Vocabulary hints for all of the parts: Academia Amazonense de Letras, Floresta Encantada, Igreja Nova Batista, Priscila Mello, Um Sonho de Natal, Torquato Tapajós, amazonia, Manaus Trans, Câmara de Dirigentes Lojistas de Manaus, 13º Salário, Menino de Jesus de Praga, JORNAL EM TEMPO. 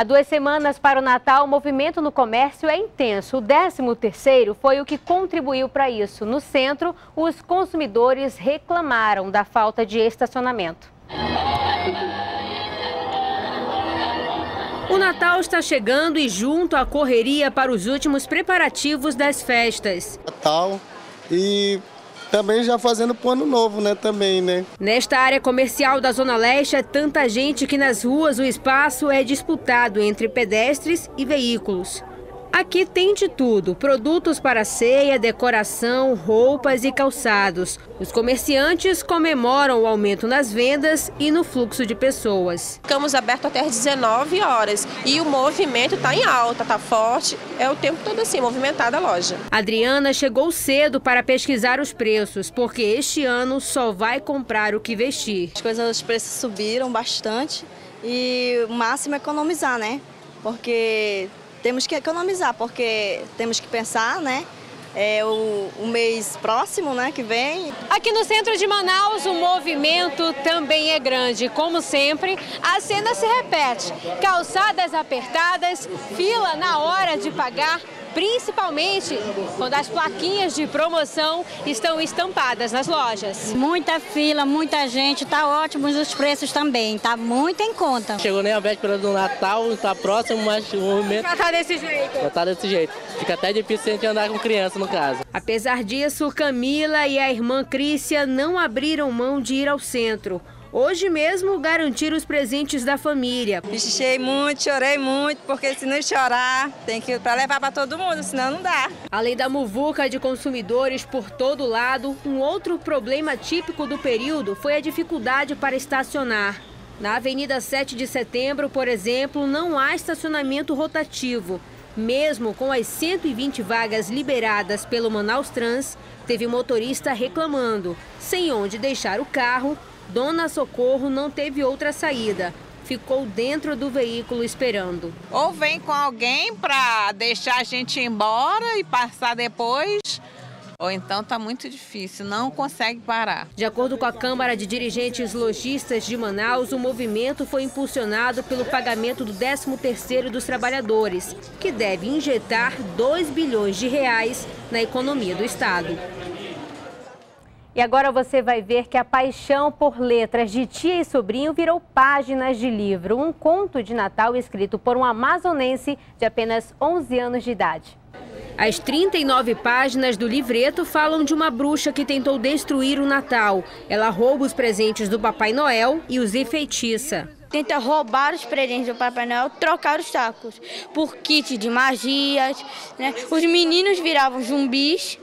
Há 2 semanas para o Natal, o movimento no comércio é intenso. O 13º foi o que contribuiu para isso. No centro, os consumidores reclamaram da falta de estacionamento. O Natal está chegando e junto à correria para os últimos preparativos das festas. Natal e também já fazendo plano novo, né, também, né? Nesta área comercial da Zona Leste é tanta gente que nas ruas o espaço é disputado entre pedestres e veículos. Aqui tem de tudo, produtos para ceia, decoração, roupas e calçados. Os comerciantes comemoram o aumento nas vendas e no fluxo de pessoas. Ficamos abertos até às 19 horas e o movimento está em alta, está forte, é o tempo todo assim, movimentada a loja. Adriana chegou cedo para pesquisar os preços, porque este ano só vai comprar o que vestir. As coisas, os preços subiram bastante e o máximo é economizar, né? Porque temos que economizar, porque temos que pensar, né? O mês próximo, né, que vem. Aqui no centro de Manaus o movimento também é grande. Como sempre, a cena se repete. Calçadas apertadas, fila na hora de pagar, principalmente quando as plaquinhas de promoção estão estampadas nas lojas. Muita fila, muita gente, tá ótimo os preços também, tá muito em conta. Chegou nem a véspera do Natal, tá próximo, mas o movimento já tá desse jeito. Já tá desse jeito. Fica até difícil a gente andar com criança no caso. Apesar disso, Camila e a irmã Crícia não abriram mão de ir ao centro. Hoje mesmo garantir os presentes da família. Xixei muito, chorei muito, porque se não chorar, tem que ir para levar para todo mundo, senão não dá. Além da muvuca de consumidores por todo lado, um outro problema típico do período foi a dificuldade para estacionar. Na Avenida 7 de Setembro, por exemplo, não há estacionamento rotativo. Mesmo com as 120 vagas liberadas pelo Manaus Trans, teve motorista reclamando. Sem onde deixar o carro, Dona Socorro não teve outra saída. Ficou dentro do veículo esperando. Ou vem com alguém para deixar a gente ir embora e passar depois, ou então tá muito difícil, não consegue parar. De acordo com a Câmara de Dirigentes Lojistas de Manaus, o movimento foi impulsionado pelo pagamento do 13º dos trabalhadores, que deve injetar R$ 2 bilhões na economia do estado. E agora você vai ver que a paixão por letras de tia e sobrinho virou páginas de livro. Um conto de Natal escrito por um amazonense de apenas 11 anos de idade. As 39 páginas do livreto falam de uma bruxa que tentou destruir o Natal. Ela rouba os presentes do Papai Noel e os enfeitiça. Tenta roubar os presentes do Papai Noel, trocar os sacos por kit de magias, né? Os meninos viravam zumbis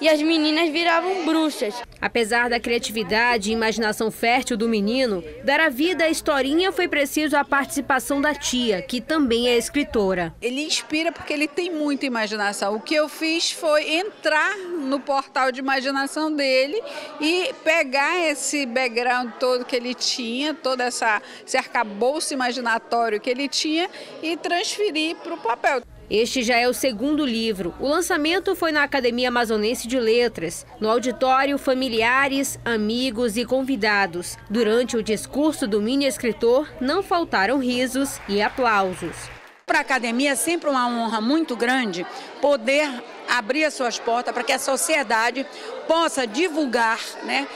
e as meninas viravam bruxas. Apesar da criatividade e imaginação fértil do menino, dar a vida à historinha foi preciso a participação da tia, que também é escritora. Ele inspira porque ele tem muita imaginação. O que eu fiz foi entrar no portal de imaginação dele e pegar esse background todo que ele tinha, todo esse arcabouço imaginatório que ele tinha e transferir para o papel. Este já é o 2º livro. O lançamento foi na Academia Amazonense de Letras. No auditório, familiares, amigos e convidados. Durante o discurso do mini-escritor, não faltaram risos e aplausos. Para a academia é sempre uma honra muito grande poder abrir as suas portas para que a sociedade possa divulgar, né,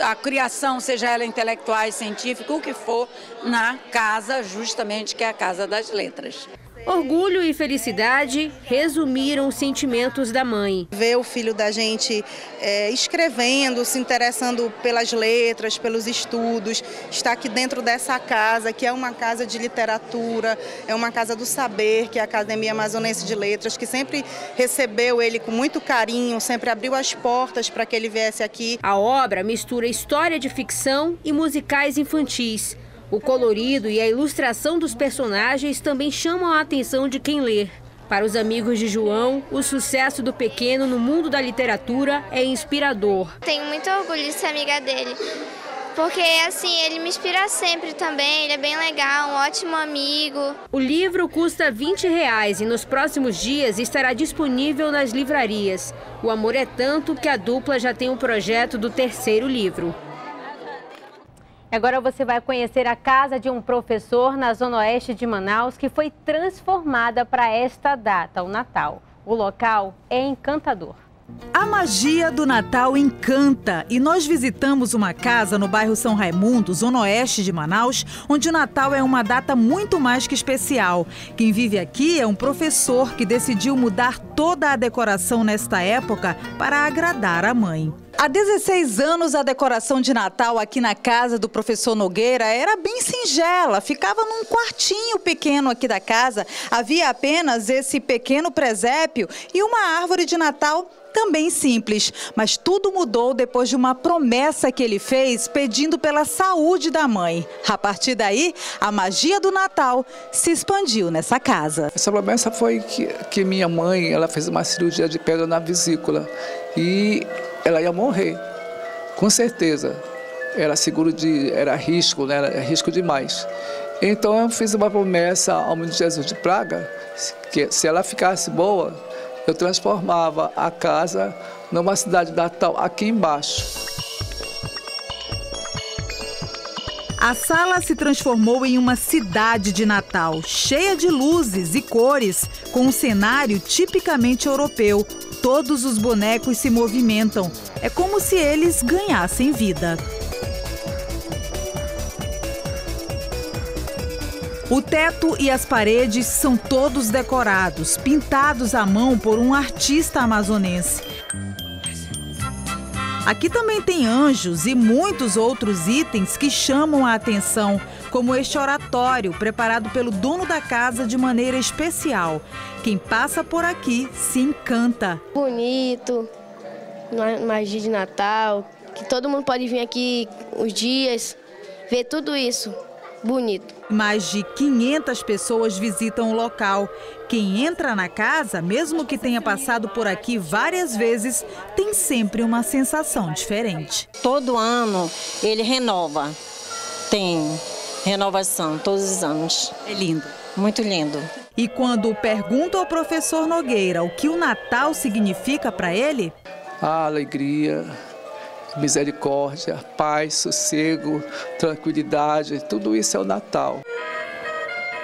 a criação, seja ela intelectual, científica, o que for, na casa justamente que é a Casa das Letras. Orgulho e felicidade resumiram os sentimentos da mãe. Ver o filho da gente escrevendo, se interessando pelas letras, pelos estudos, está aqui dentro dessa casa, que é uma casa de literatura, é uma casa do saber, que é a Academia Amazonense de Letras, que sempre recebeu ele com muito carinho, sempre abriu as portas para que ele viesse aqui. A obra mistura história de ficção e musicais infantis. O colorido e a ilustração dos personagens também chamam a atenção de quem lê. Para os amigos de João, o sucesso do pequeno no mundo da literatura é inspirador. Tenho muito orgulho de ser amiga dele, porque assim, ele me inspira sempre também, ele é bem legal, um ótimo amigo. O livro custa R$ 20 e nos próximos dias estará disponível nas livrarias. O amor é tanto que a dupla já tem um projeto do 3º livro. Agora você vai conhecer a casa de um professor na Zona Oeste de Manaus que foi transformada para esta data, o Natal. O local é encantador. A magia do Natal encanta e nós visitamos uma casa no bairro São Raimundo, Zona Oeste de Manaus, onde o Natal é uma data muito mais que especial. Quem vive aqui é um professor que decidiu mudar toda a decoração nesta época para agradar a mãe. Há 16 anos, a decoração de Natal aqui na casa do professor Nogueira era bem singela, ficava num quartinho pequeno aqui da casa. Havia apenas esse pequeno presépio e uma árvore de Natal também simples. Mas tudo mudou depois de uma promessa que ele fez pedindo pela saúde da mãe. A partir daí, a magia do Natal se expandiu nessa casa. Essa promessa foi que minha mãe, ela fez uma cirurgia de pedra na vesícula e ela ia morrer, com certeza. Era seguro de... era risco, né? Era risco demais. Então eu fiz uma promessa ao Menino de Jesus de Praga, que se ela ficasse boa, eu transformava a casa numa cidade natal aqui embaixo. A sala se transformou em uma cidade de Natal, cheia de luzes e cores, com um cenário tipicamente europeu. Todos os bonecos se movimentam. É como se eles ganhassem vida. O teto e as paredes são todos decorados, pintados à mão por um artista amazonense. Aqui também tem anjos e muitos outros itens que chamam a atenção, como este oratório, preparado pelo dono da casa de maneira especial. Quem passa por aqui se encanta. Bonito, magia de Natal, que todo mundo pode vir aqui os dias, ver tudo isso, bonito. Mais de 500 pessoas visitam o local. Quem entra na casa, mesmo que tenha passado por aqui várias vezes, tem sempre uma sensação diferente. Todo ano ele renova, tem renovação todos os anos. É lindo. Muito lindo. E quando pergunto ao professor Nogueira o que o Natal significa para ele... A alegria, misericórdia, paz, sossego, tranquilidade, tudo isso é o Natal.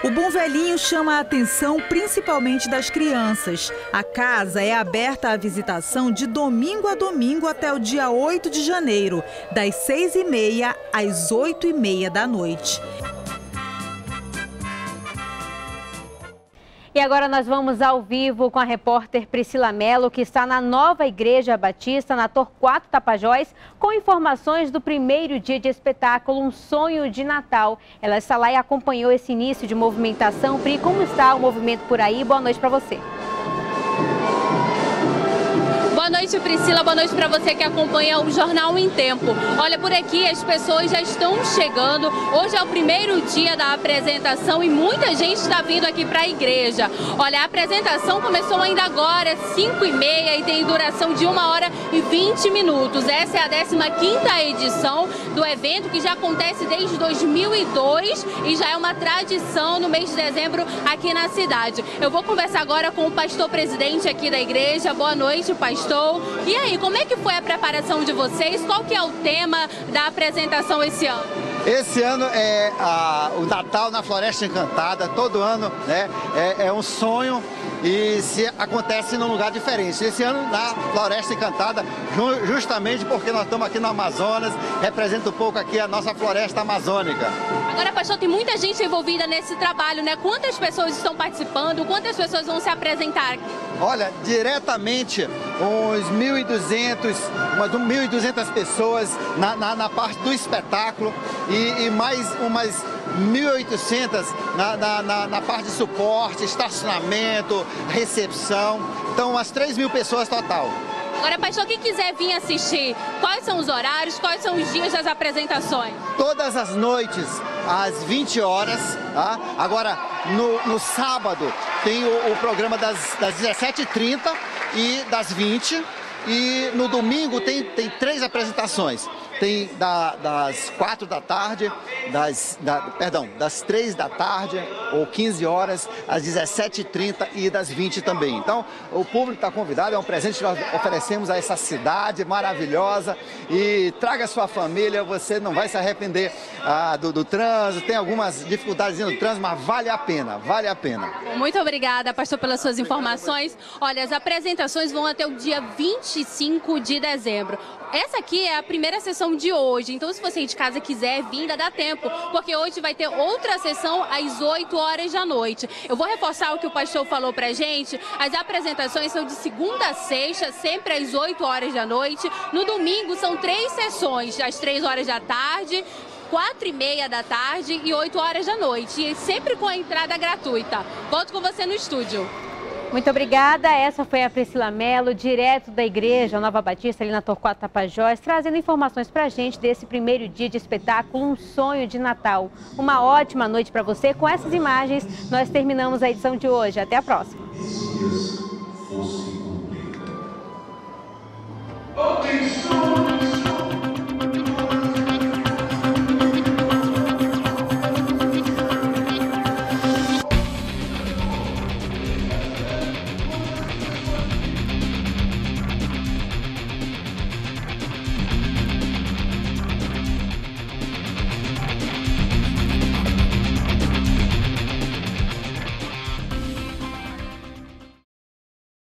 O bom velhinho chama a atenção principalmente das crianças. A casa é aberta à visitação de domingo a domingo até o dia 8 de janeiro, das 6h30 às 20h30 da noite. E agora nós vamos ao vivo com a repórter Priscila Mello, que está na nova Igreja Batista, na Torquato Tapajós, com informações do primeiro dia de espetáculo Um Sonho de Natal. Ela está lá e acompanhou esse início de movimentação. Pri, como está o movimento por aí? Boa noite para você. Boa noite, Priscila. Boa noite para você que acompanha o Jornal em Tempo. Olha, por aqui as pessoas já estão chegando. Hoje é o primeiro dia da apresentação e muita gente está vindo aqui para a igreja. Olha, a apresentação começou ainda agora, às 5h30, e tem duração de 1h20. Essa é a 15ª edição do evento, que já acontece desde 2002 e já é uma tradição no mês de dezembro aqui na cidade. Eu vou conversar agora com o pastor presidente aqui da igreja. Boa noite, pastor. E aí, como é que foi a preparação de vocês? Qual que é o tema da apresentação esse ano? Esse ano é o Natal na Floresta Encantada. Todo ano, né, é um sonho e se acontece num lugar diferente. Esse ano na Floresta Encantada, justamente porque nós estamos aqui no Amazonas, representa um pouco aqui a nossa floresta amazônica. Agora, pastor, tem muita gente envolvida nesse trabalho, né? Quantas pessoas estão participando? Quantas pessoas vão se apresentar aqui? Olha, diretamente umas 1.200 pessoas na parte do espetáculo e mais umas 1.800 na parte de suporte, estacionamento, recepção. Então, umas 3.000 pessoas total. Agora, pastor, quem quiser vir assistir, quais são os horários, quais são os dias das apresentações? Todas as noites, às 20 horas, tá? Agora, no sábado, tem o programa das 17h30 e das 20h. E no domingo tem 3 apresentações. tem das 4 da tarde, das 3 da tarde, ou 15 horas, às 17h30 e das 20 também. Então, o público está convidado, é um presente que nós oferecemos a essa cidade maravilhosa. E traga sua família, você não vai se arrepender do trânsito, tem algumas dificuldades no trânsito, mas vale a pena, vale a pena. Muito obrigada, pastor, pelas suas informações. Olha, as apresentações vão até o dia 25 de dezembro. Essa aqui é a primeira sessão de hoje, então se você de casa quiser vir, ainda dá tempo, porque hoje vai ter outra sessão às 8 horas da noite. Eu vou reforçar o que o pastor falou pra gente, as apresentações são de segunda a sexta, sempre às 8 horas da noite. No domingo são 3 sessões, às 3 horas da tarde, 4h30 da tarde e 8 horas da noite, e sempre com a entrada gratuita. Volto com você no estúdio. Muito obrigada, essa foi a Priscila Mello, direto da Igreja Nova Batista, ali na Torquato Tapajós, trazendo informações pra gente desse primeiro dia de espetáculo Um Sonho de Natal. Uma ótima noite pra você. Com essas imagens, nós terminamos a edição de hoje. Até a próxima.